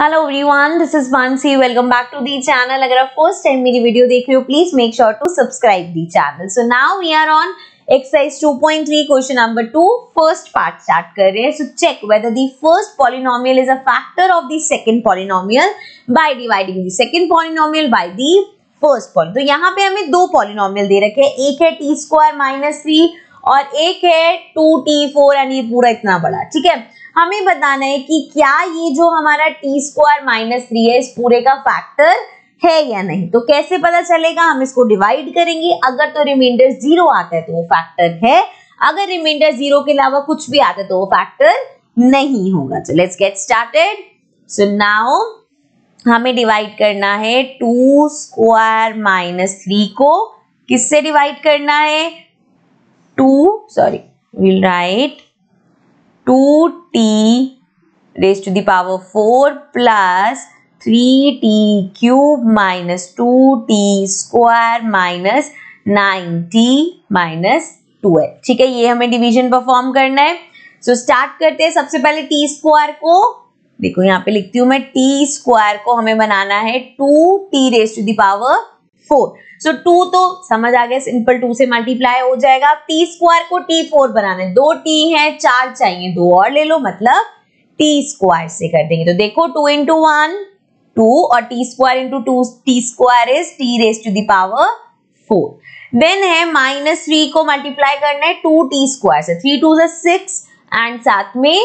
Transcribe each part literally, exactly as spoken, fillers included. Hello everyone, this is Vanshi. Welcome back to the channel. अगर आप first time मेरी video देख रहे हो, please make sure to subscribe the channel. So now we are on exercise two point three, question number two, first part start कर रहे हैं। So check whether the first polynomial is a factor of the second polynomial by dividing the second polynomial by the first polynomial. तो यहाँ पे हमें दो polynomial दे रखे हैं, एक है टी स्क्वायर माइनस थ्री और एक है टू टी फोर, यानी पूरा इतना बड़ा। ठीक है, हमें बताना है कि क्या ये जो हमारा टी स्क्वायर माइनस थ्री है इस पूरे का फैक्टर है या नहीं। तो कैसे पता चलेगा, हम इसको डिवाइड करेंगे। अगर तो रिमाइंडर जीरो आता है तो वो फैक्टर है, अगर रिमाइंडर जीरो के अलावा कुछ भी आता है तो वो फैक्टर नहीं होगा। So let's get started. So now हमें डिवाइड करना है टू स्क्वायर माइनस थ्री को किससे डिवाइड करना है, two sorry will write two t raise to the power four plus three t cube minus two t square minus nine t minus two है। ठीक है, ये हमें डिवीजन परफॉर्म करना है। सो so, स्टार्ट करते हैं। सबसे पहले टी स्क्वायर को देखो, यहाँ पे लिखती हूँ मैं, टी स्क्वायर को हमें बनाना है two t raise to the power four. So two तो समझ आ गया, सिंपल टू से मल्टीप्लाई हो जाएगा। अब टी स्क्वायर को टी फोर बनाना है, दो टी है, चार चाहिए, दो और ले लो, मतलब टी स्क्वायर से कर देंगे। तो देखो टू इंटू वन टू और t square into two t square is t raise to the power four. Then है माइनस थ्री को मल्टीप्लाई करना है टू टी स्क्वायर से, थ्री टू से सिक्स एंड साथ में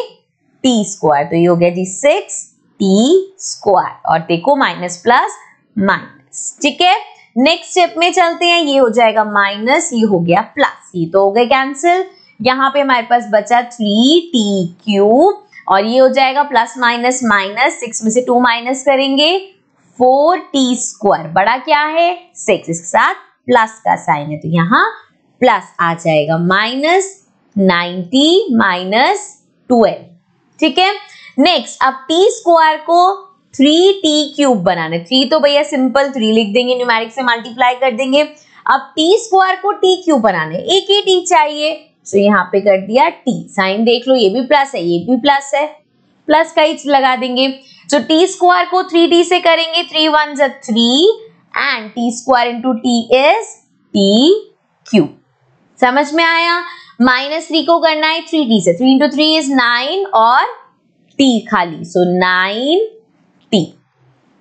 टी स्क्वायर, तो ये हो गया जी सिक्स टी स्क्वायर। और देखो माइनस प्लस माइनस। ठीक है, नेक्स्ट स्टेप में चलते हैं। ये हो जाएगा माइनस, ये हो गया प्लस, ये तो हो गए कैंसिल। यहाँ पे हमारे पास बचा थ्री टी क्यूब और ये हो जाएगा प्लस माइनस माइनस, सिक्स में से टू माइनस करेंगे, फोर टी स्क्वायर बड़ा क्या है सिक्स, इसके साथ प्लस का साइन है तो यहाँ प्लस आ जाएगा, minus nine t minus twelve. ठीक है, नेक्स्ट अब टी स्क्वायर को थ्री टी क्यूब बनाना है। थ्री तो भैया सिंपल थ्री लिख देंगे, न्यूमेरिक से मल्टीप्लाई कर देंगे। अब टी स्क्वायर को टी क्यूब बनाना है, एक ही टी चाहिए, तो यहाँ पे कर दिया टी साइन, देख लो ये भी प्लस है ये भी प्लस है, प्लस का ही लगा देंगे। तो टी स्क्वायर को थ्री टी से करेंगे, थ्री वन ज three and t square into t is t cube. समझ में आया, माइनस थ्री को करना है थ्री टी से, three into three is nine और टी खाली, so nine t.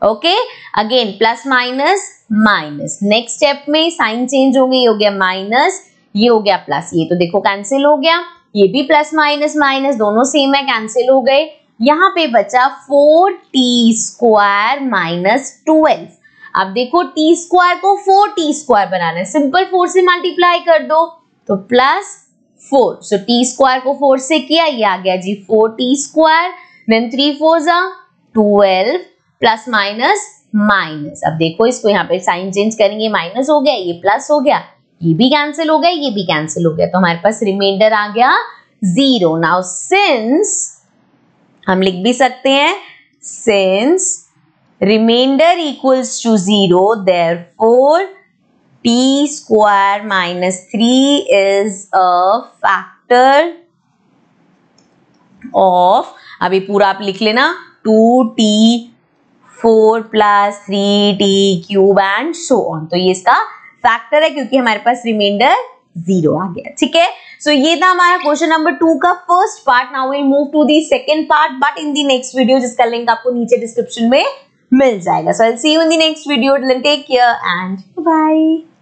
Okay, again plus minus minus, next step में साइन चेंज होंगे, ये हो गया माइनस ये हो गया प्लस, ये तो देखो कैंसिल हो गया, ये भी प्लस माइनस माइनस दोनों सेम है कैंसिल हो गए। यहाँ पे बचा four t square minus twelve. अब देखो टी स्क्वायर को फोर टी स्क्वायर बनाना है, सिंपल फोर से मल्टीप्लाई कर दो तो plus four, so t square को फोर से किया, ये आ गया जी four t square, then three four जा ट्वेल्व प्लस माइनस माइनस। अब देखो इसको यहाँ पे साइन चेंज करेंगे, माइनस हो गया ये प्लस हो गया, ये भी कैंसिल हो गया ये भी कैंसिल हो गया, तो हमारे पास रिमाइंडर आ गया जीरो। नाउ सिंस हम लिख भी सकते हैं, since remainder equals to zero therefore T square minus three is a factor of, अभी पूरा आप लिख लेना, two t four plus three t cube and so on. तो ये इसका फैक्टर है क्योंकि हमारे पास रिमाइंडर जीरो आ गया। ठीक है, सो ये था हमारा क्वेश्चन नंबर टू का first part. Now will move to the second part but in the next video, जिसका लिंक आपको नीचे डिस्क्रिप्शन में मिल जाएगा। So I will see you in the next video, till then take care and bye.